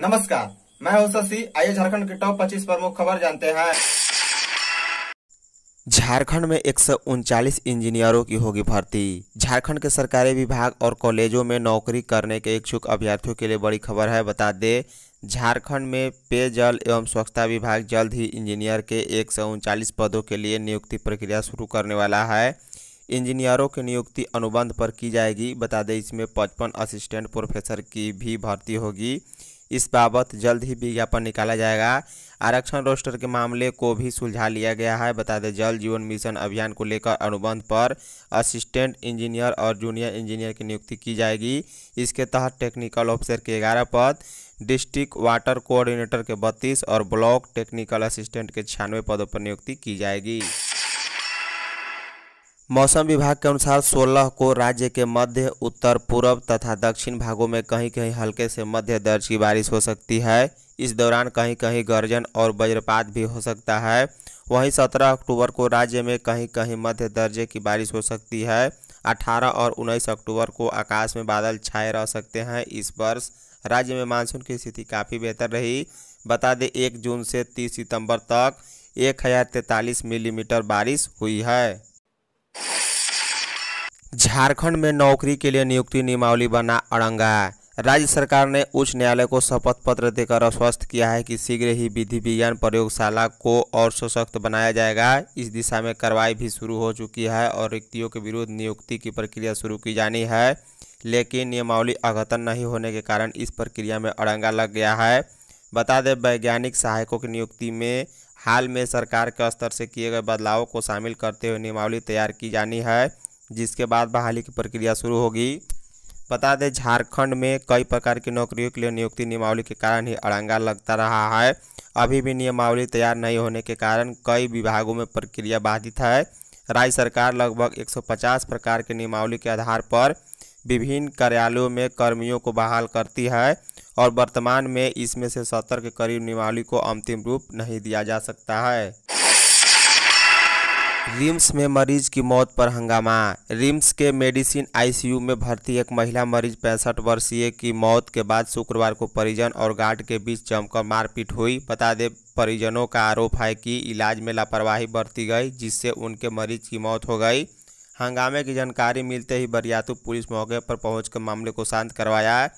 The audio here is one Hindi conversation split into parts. नमस्कार, मैं हूं शशि। आइए झारखंड की टॉप 25 प्रमुख खबर जानते हैं। झारखंड में 139 इंजीनियरों की होगी भर्ती। झारखंड के सरकारी विभाग और कॉलेजों में नौकरी करने के इच्छुक अभ्यर्थियों के लिए बड़ी खबर है। बता दें, झारखंड में पेयजल एवं स्वच्छता विभाग जल्द ही इंजीनियर के 139 पदों के लिए नियुक्ति प्रक्रिया शुरू करने वाला है। इंजीनियरों की नियुक्ति अनुबंध पर की जाएगी। बता दें, इसमें 55 असिस्टेंट प्रोफेसर की भी भर्ती होगी। इस बाबत जल्द ही विज्ञापन निकाला जाएगा। आरक्षण रोस्टर के मामले को भी सुलझा लिया गया है। बता दें, जल जीवन मिशन अभियान को लेकर अनुबंध पर असिस्टेंट इंजीनियर और जूनियर इंजीनियर की नियुक्ति की जाएगी। इसके तहत टेक्निकल ऑफिसर के 11 पद, डिस्ट्रिक्ट वाटर कोऑर्डिनेटर के 32 और ब्लॉक टेक्निकल असिस्टेंट के 96 पदों पर नियुक्ति की जाएगी। मौसम विभाग के अनुसार 16 को राज्य के मध्य, उत्तर, पूर्व तथा दक्षिण भागों में कहीं कहीं हल्के से मध्य दर्ज की बारिश हो सकती है। इस दौरान कहीं कहीं गर्जन और वज्रपात भी हो सकता है। वहीं 17 अक्टूबर को राज्य में कहीं कहीं मध्य दर्जे की बारिश हो सकती है। 18 और 19 अक्टूबर को आकाश में बादल छाए रह सकते हैं। इस वर्ष राज्य में मानसून की स्थिति काफ़ी बेहतर रही। बता दें, 1 जून से 30 सितंबर तक 1043 मिलीमीटर बारिश हुई है। झारखंड में नौकरी के लिए नियुक्ति नियमावली बना अड़ंगा। राज्य सरकार ने उच्च न्यायालय को शपथ पत्र देकर आश्वस्त किया है कि शीघ्र ही विधि विज्ञान प्रयोगशाला को और सशक्त बनाया जाएगा। इस दिशा में कार्रवाई भी शुरू हो चुकी है और रिक्तियों के विरुद्ध नियुक्ति की प्रक्रिया शुरू की जानी है, लेकिन नियमावली अद्यतन नहीं होने के कारण इस प्रक्रिया में अड़ंगा लग गया है। बता दें, वैज्ञानिक सहायकों की नियुक्ति में हाल में सरकार के स्तर से किए गए बदलावों को शामिल करते हुए नियमावली तैयार की जानी है, जिसके बाद बहाली की प्रक्रिया शुरू होगी। बता दें, झारखंड में कई प्रकार की नौकरियों के लिए नियुक्ति नियमावली के कारण ही अड़ंगा लगता रहा है। अभी भी नियमावली तैयार नहीं होने के कारण कई विभागों में प्रक्रिया बाधित है। राज्य सरकार लगभग 150 प्रकार के नियमावली के आधार पर विभिन्न कार्यालयों में कर्मियों को बहाल करती है और वर्तमान में इसमें से 70 के करीब नियमावली को अंतिम रूप नहीं दिया जा सकता है। रिम्स में मरीज की मौत पर हंगामा। रिम्स के मेडिसिन आईसीयू में भर्ती एक महिला मरीज 65 वर्षीय की मौत के बाद शुक्रवार को परिजन और गार्ड के बीच जमकर मारपीट हुई। बता दें, परिजनों का आरोप है कि इलाज में लापरवाही बरती गई, जिससे उनके मरीज की मौत हो गई। हंगामे की जानकारी मिलते ही बरियातू पुलिस मौके पर पहुंचकर मामले को शांत करवाया।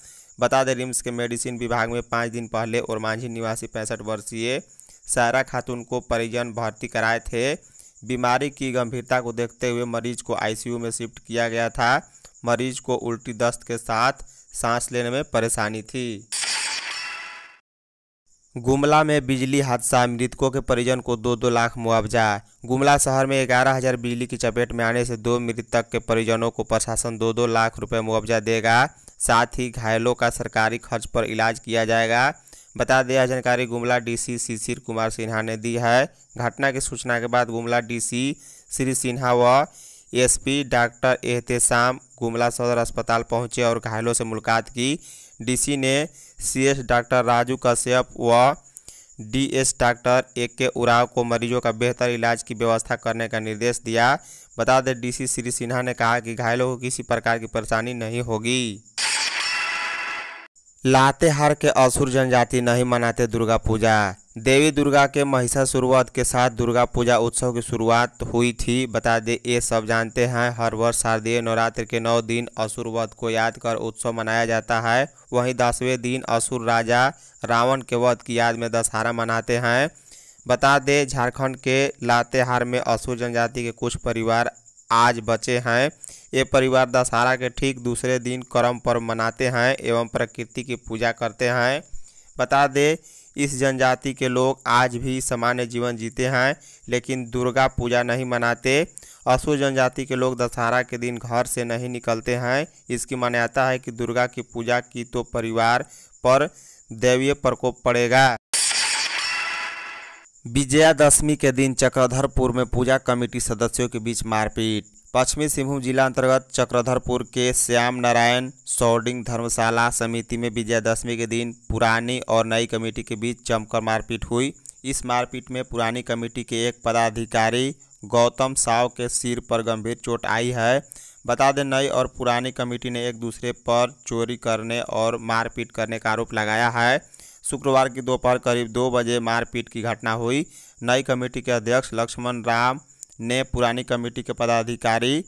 बता दें, रिम्स के मेडिसिन विभाग में 5 दिन पहले और मांझी निवासी 65 वर्षीय सारा खातून को परिजन भर्ती कराए थे। बीमारी की गंभीरता को देखते हुए मरीज को आईसीयू में शिफ्ट किया गया था। मरीज को उल्टी दस्त के साथ सांस लेने में परेशानी थी। गुमला में बिजली हादसा, मृतकों के परिजन को 2-2 लाख मुआवजा। गुमला शहर में 11,000 बिजली की चपेट में आने से 2 मृतक के परिजनों को प्रशासन 2-2 लाख रुपए मुआवजा देगा। साथ ही घायलों का सरकारी खर्च पर इलाज किया जाएगा। बता दें, जानकारी गुमला डीसी शिशिर कुमार सिन्हा ने दी है। घटना की सूचना के बाद गुमला डीसी श्री सिन्हा व SP doctor Ehtesham Gumla सदर अस्पताल पहुंचे और घायलों से मुलाकात की। डीसी ने सीएस डॉक्टर राजू कश्यप व डीएस डॉक्टर ए.के. उराव को मरीजों का बेहतर इलाज की व्यवस्था करने का निर्देश दिया। बता दें, डीसी श्री सिन्हा ने कहा कि घायलों को किसी प्रकार की परेशानी नहीं होगी। लातेहार के असुर जनजाति नहीं मनाते दुर्गा पूजा। देवी दुर्गा के महिषासुरवध के साथ दुर्गा पूजा उत्सव की शुरुआत हुई थी। बता दें, ये सब जानते हैं, हर वर्ष शारदीय नवरात्र के 9 दिन असुरवध को याद कर उत्सव मनाया जाता है। वहीं 10वें दिन असुर राजा रावण के वध की याद में दशहरा मनाते हैं। बता दें, झारखंड के लातेहार में असुर जनजाति के कुछ परिवार आज बचे हैं। ये परिवार दशहरा के ठीक दूसरे दिन करम पर्व मनाते हैं एवं प्रकृति की पूजा करते हैं। बता दें, इस जनजाति के लोग आज भी सामान्य जीवन जीते हैं, लेकिन दुर्गा पूजा नहीं मनाते। असुर जनजाति के लोग दशहरा के दिन घर से नहीं निकलते हैं। इसकी मान्यता है कि दुर्गा की पूजा की तो परिवार पर दैवीय प्रकोप पड़ेगा। विजयादशमी के दिन चक्रधरपुर में पूजा कमेटी सदस्यों के बीच मारपीट। पश्चिमी सिंहभूम जिला अंतर्गत चक्रधरपुर के श्याम नारायण सोडिंग धर्मशाला समिति में विजयादशमी के दिन पुरानी और नई कमेटी के बीच जमकर मारपीट हुई। इस मारपीट में पुरानी कमेटी के एक पदाधिकारी गौतम साव के सिर पर गंभीर चोट आई है। बता दें, नई और पुरानी कमेटी ने एक दूसरे पर चोरी करने और मारपीट करने का आरोप लगाया है। शुक्रवार की दोपहर करीब 2 बजे मारपीट की घटना हुई। नई कमेटी के अध्यक्ष लक्ष्मण राम ने पुरानी कमेटी के पदाधिकारी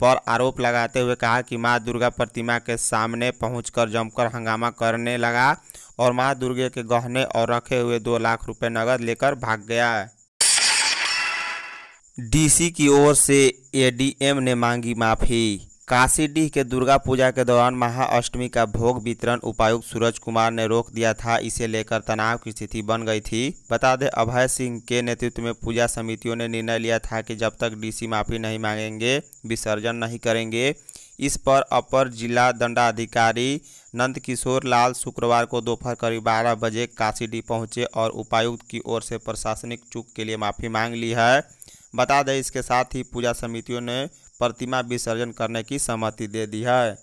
पर आरोप लगाते हुए कहा कि मां दुर्गा प्रतिमा के सामने पहुंचकर जमकर हंगामा करने लगा और मां दुर्गे के गहने और रखे हुए 2 लाख रुपए नकद लेकर भाग गया। डीसी की ओर से एडीएम ने मांगी माफी। काशीडीह के दुर्गा पूजा के दौरान महाअष्टमी का भोग वितरण उपायुक्त सूरज कुमार ने रोक दिया था। इसे लेकर तनाव की स्थिति बन गई थी। बता दें, अभय सिंह के नेतृत्व में पूजा समितियों ने निर्णय लिया था कि जब तक डीसी माफी नहीं मांगेंगे विसर्जन नहीं करेंगे। इस पर अपर जिला दंडाधिकारी नंद किशोर लाल शुक्रवार को दोपहर करीब 12 बजे काशीडीह पहुंचे और उपायुक्त की ओर से प्रशासनिक चूक के लिए माफी मांग ली है। बता दें, इसके साथ ही पूजा समितियों ने प्रतिमा विसर्जन करने की सहमति दे दी है।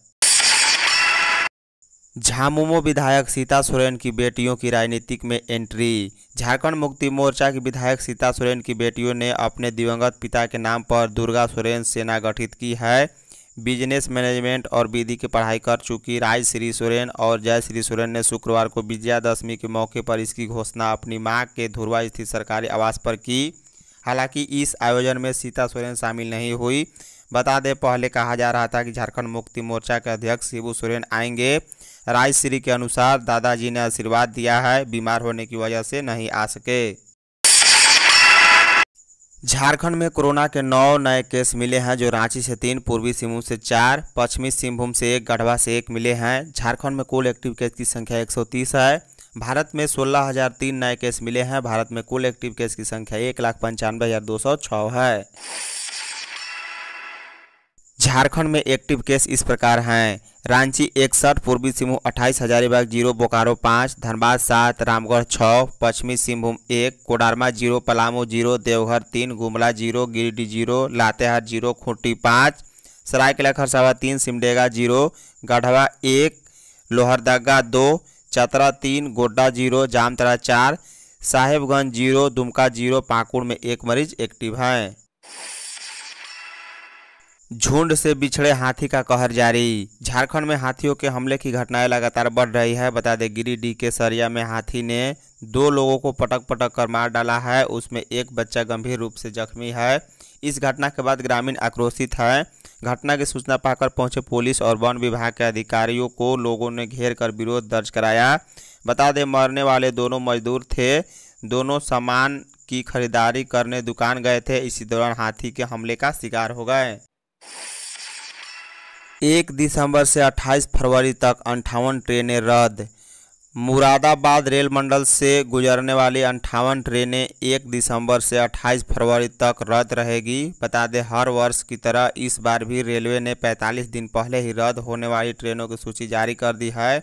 झामुमो विधायक सीता सोरेन की बेटियों की राजनीतिक में एंट्री। झारखंड मुक्ति मोर्चा की विधायक सीता सोरेन की बेटियों ने अपने दिवंगत पिता के नाम पर दुर्गा सोरेन सेना गठित की है। बिजनेस मैनेजमेंट और विधि की पढ़ाई कर चुकी राजश्री सोरेन और जयश्री सोरेन ने शुक्रवार को विजयादशमी के मौके पर इसकी घोषणा अपनी माँ के धुरवा स्थित सरकारी आवास पर की। हालांकि इस आयोजन में सीता सोरेन शामिल नहीं हुई। बता दें, पहले कहा जा रहा था कि झारखंड मुक्ति मोर्चा के अध्यक्ष शिवू सुरेन आएंगे। राजश्री के अनुसार दादाजी ने आशीर्वाद दिया है, बीमार होने की वजह से नहीं आ सके। झारखंड में कोरोना के 9 नए केस मिले हैं, जो रांची से 3, पूर्वी सिंहभूम से 4, पश्चिमी सिंहभूम से 1, गढ़वा से 1 मिले हैं। झारखंड में कुल एक्टिव केस की संख्या 130 है। भारत में 16,003 नए केस मिले हैं। भारत में कुल एक्टिव केस की संख्या 1,95,206 है। झारखंड में एक्टिव केस इस प्रकार हैं: रांची 61, पूर्वी सिंहभूम 28, हजारीबाग 0, बोकारो 5, धनबाद 7, रामगढ़ 6, पश्चिमी सिंहभूम 1, कोडरमा 0, पलामू 0, देवघर 3, गुमला 0, गिरिडीह 0, लातेहार 0, खूंटी 5, सरायकेला खरसावा 3, सिमडेगा 0, गढ़वा 1, लोहरदगा 2, चतरा 3, गोड्डा 0, जामतरा 4, साहेबगंज 0, दुमका 0, पाकुड़ में 1 मरीज एक्टिव हैं। झुंड से बिछड़े हाथी का कहर जारी। झारखंड में हाथियों के हमले की घटनाएं लगातार बढ़ रही है। बता दें, गिरिडीह के सरिया में हाथी ने 2 लोगों को पटक पटक कर मार डाला है, उसमें 1 बच्चा गंभीर रूप से जख्मी है। इस घटना के बाद ग्रामीण आक्रोशित हैं। घटना की सूचना पाकर पहुंचे पुलिस और वन विभाग के अधिकारियों को लोगों ने घेर कर विरोध दर्ज कराया। बता दें, मरने वाले दोनों मजदूर थे। दोनों सामान की खरीदारी करने दुकान गए थे। इसी दौरान हाथी के हमले का शिकार हो गए। 1 दिसंबर से 28 फरवरी तक 58 ट्रेनें रद्द। मुरादाबाद रेल मंडल से गुजरने वाली 58 ट्रेनें 1 दिसंबर से 28 फरवरी तक रद्द रहेगी। बता दें, हर वर्ष की तरह इस बार भी रेलवे ने 45 दिन पहले ही रद्द होने वाली ट्रेनों की सूची जारी कर दी है।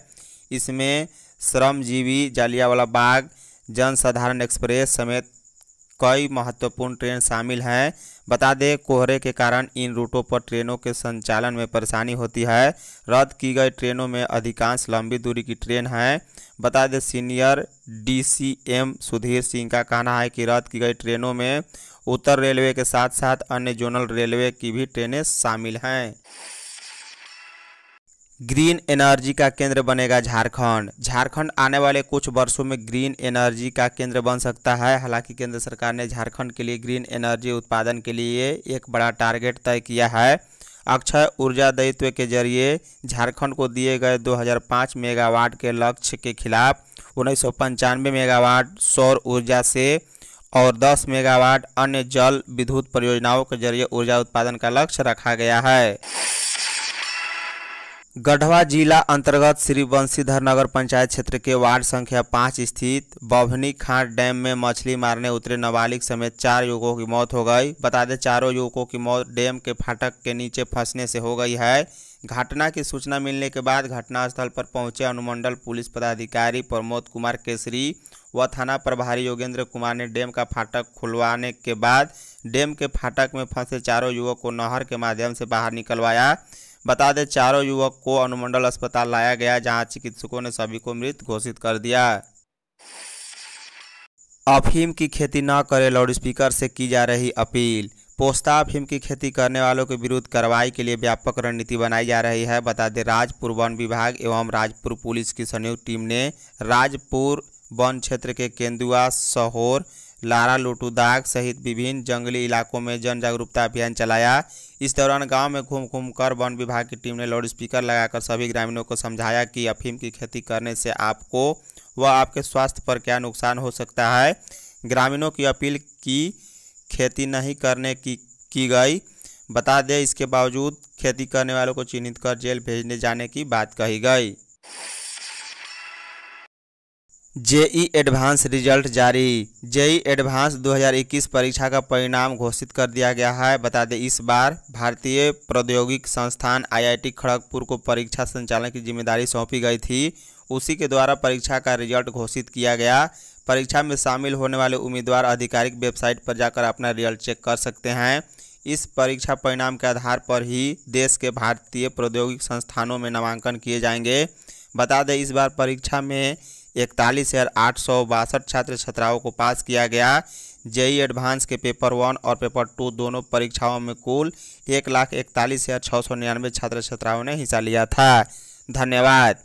इसमें श्रमजीवी, जालियावाला बाग, जनसाधारण एक्सप्रेस समेत कई महत्वपूर्ण ट्रेन शामिल हैं। बता दें, कोहरे के कारण इन रूटों पर ट्रेनों के संचालन में परेशानी होती है। रद्द की गई ट्रेनों में अधिकांश लंबी दूरी की ट्रेन हैं। बता दें, सीनियर डीसीएम सुधीर सिंह का कहना है कि रद्द की गई ट्रेनों में उत्तर रेलवे के साथ साथ अन्य जोनल रेलवे की भी ट्रेनें शामिल हैं। ग्रीन एनर्जी का केंद्र बनेगा झारखंड। झारखंड आने वाले कुछ वर्षों में ग्रीन एनर्जी का केंद्र बन सकता है। हालांकि केंद्र सरकार ने झारखंड के लिए ग्रीन एनर्जी उत्पादन के लिए एक बड़ा टारगेट तय किया है। अक्षय ऊर्जा दायित्व के जरिए झारखंड को दिए गए 2005 मेगावाट के लक्ष्य के खिलाफ 1995 मेगावाट सौर ऊर्जा से और 10 मेगावाट अन्य जल विद्युत परियोजनाओं के जरिए ऊर्जा उत्पादन का लक्ष्य रखा गया है। गढ़वा जिला अंतर्गत श्री बंशीधर नगर पंचायत क्षेत्र के वार्ड संख्या 5 स्थित बभनी खाट डैम में मछली मारने उतरे नाबालिग समेत 4 युवकों की मौत हो गई। बता दें, 4 युवकों की मौत डैम के फाटक के नीचे फंसने से हो गई है। घटना की सूचना मिलने के बाद घटनास्थल पर पहुंचे अनुमंडल पुलिस पदाधिकारी प्रमोद कुमार केसरी व थाना प्रभारी योगेंद्र कुमार ने डैम का फाटक खुलवाने के बाद डैम के फाटक में फंसे 4 युवक को नहर के माध्यम से बाहर निकलवाया। बता दें, 4 युवक को अनुमंडल अस्पताल लाया गया, जहां चिकित्सकों ने सभी को मृत घोषित कर दिया। अफीम की खेती न करें, लाउडस्पीकर से की जा रही अपील। पोस्ताफीम की खेती करने वालों के विरुद्ध कार्रवाई के लिए व्यापक रणनीति बनाई जा रही है। बता दें, राजपुर वन विभाग एवं राजपुर पुलिस की संयुक्त टीम ने राजपुर वन क्षेत्र के केंदुआ, सहोर, लारा, लोटूदाग सहित विभिन्न जंगली इलाकों में जन जागरूकता अभियान चलाया। इस दौरान गांव में घूम घूम कर वन विभाग की टीम ने लाउडस्पीकर लगाकर सभी ग्रामीणों को समझाया कि अफीम की खेती करने से आपको व आपके स्वास्थ्य पर क्या नुकसान हो सकता है। ग्रामीणों की अपील की खेती नहीं करने की गई। बता दें, इसके बावजूद खेती करने वालों को चिन्हित कर जेल भेजने जाने की बात कही गई। जेई एडवांस रिजल्ट जारी। जेई एडवांस 2021 परीक्षा का परिणाम घोषित कर दिया गया है। बता दें, इस बार भारतीय प्रौद्योगिकी संस्थान आईआईटी खड़गपुर को परीक्षा संचालन की जिम्मेदारी सौंपी गई थी। उसी के द्वारा परीक्षा का रिजल्ट घोषित किया गया। परीक्षा में शामिल होने वाले उम्मीदवार आधिकारिक वेबसाइट पर जाकर अपना रिजल्ट चेक कर सकते हैं। इस परीक्षा परिणाम के आधार पर ही देश के भारतीय प्रौद्योगिकी संस्थानों में नामांकन किए जाएंगे। बता दें, इस बार परीक्षा में 41,862 छात्र छात्राओं को पास किया गया। जेई एडवांस के पेपर 1 और पेपर 2 दोनों परीक्षाओं में कुल 1,41,699 छात्र छात्राओं ने हिस्सा लिया था। धन्यवाद।